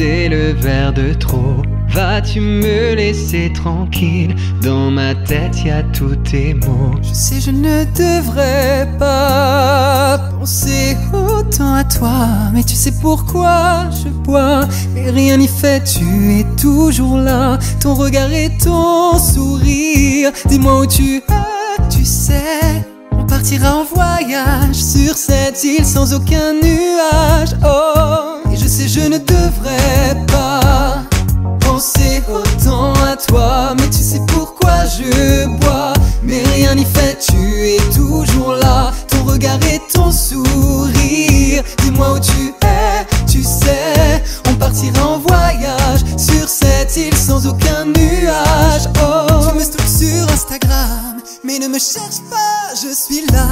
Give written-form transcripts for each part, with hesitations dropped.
c'est le verre de trop. Vas-tu me laisser tranquille? Dans ma tête y'a tous tes mots. Je sais, je ne devrais pas penser autant à toi, mais tu sais pourquoi je bois, mais rien n'y fait, tu es toujours là. Ton regard et ton sourire, dis-moi où tu es, tu sais. On partira en voyage sur cette île sans aucun nuage. Oh, et je sais, je ne devrais pas penser autant à toi, mais tu sais pourquoi je bois, mais rien n'y fait, tu es toujours là. Ton regard et ton sourire, dis-moi où tu es, tu sais. On partira en voyage sur cette île sans aucun nuage. Oh, tu me stalks sur Instagram, mais ne me cherche pas, je suis là.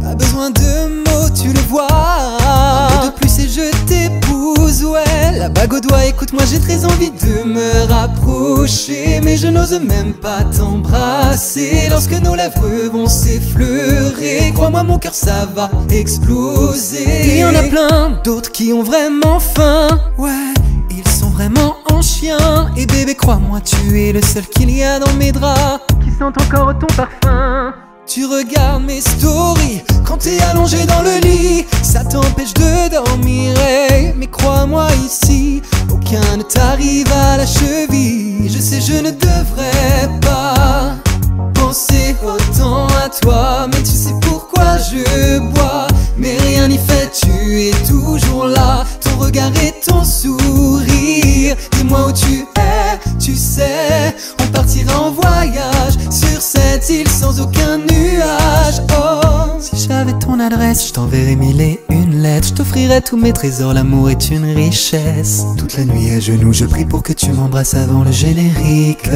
Pas besoin de mots, tu le vois. Un peu de plus et je t'épouse, ouais. La bague au doigt, écoute-moi, j'ai très envie de me rapprocher, mais je n'ose même pas t'embrasser. Lorsque nos lèvres vont s'effleurer, crois-moi, mon cœur, ça va exploser. Il y en a plein d'autres qui ont vraiment faim, ouais. Ils sont vraiment en chien. Et bébé, crois-moi, tu es le seul qu'il y a dans mes draps qui sent encore ton parfum. Tu regardes mes stories quand t'es allongé dans le lit, ça t'empêche de dormir, hey. Mais crois-moi ici, aucun ne t'arrive à la cheville. Je sais, je ne devrais pas penser autant à toi, mais tu sais pourquoi je bois, mais rien n'y fait, tu es toujours là. Ton regard et ton sourire, dis-moi où tu es, tu sais. On partira en voyage sur cette île sans aucun nuage. Oh, si j'avais ton adresse, je t'enverrais 1001 lettres. Je t'offrirais tous mes trésors, l'amour est une richesse. Toute la nuit à genoux, je prie pour que tu m'embrasses avant le générique.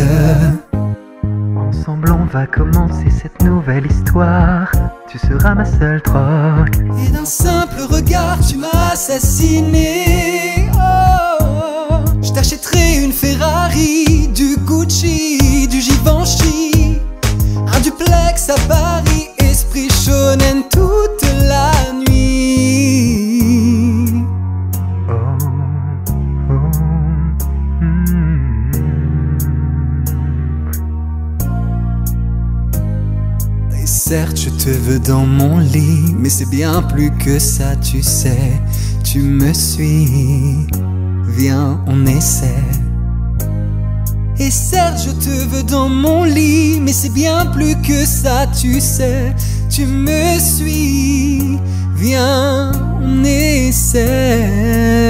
Ensemble on va commencer cette nouvelle histoire. Tu seras ma seule drogue. Et d'un simple regard tu m'as assassiné, oh, oh. Je t'achèterai une Ferrari, du Gucci, du Givenchy, un duplex à Paris, esprit shonen toute la nuit. Oh, oh, Et certes je te veux dans mon lit, mais c'est bien plus que ça, tu sais. Tu me suis, viens on essaie. Et certes je te veux dans mon lit, mais c'est bien plus que ça, tu sais. Tu me suis, viens on essaie.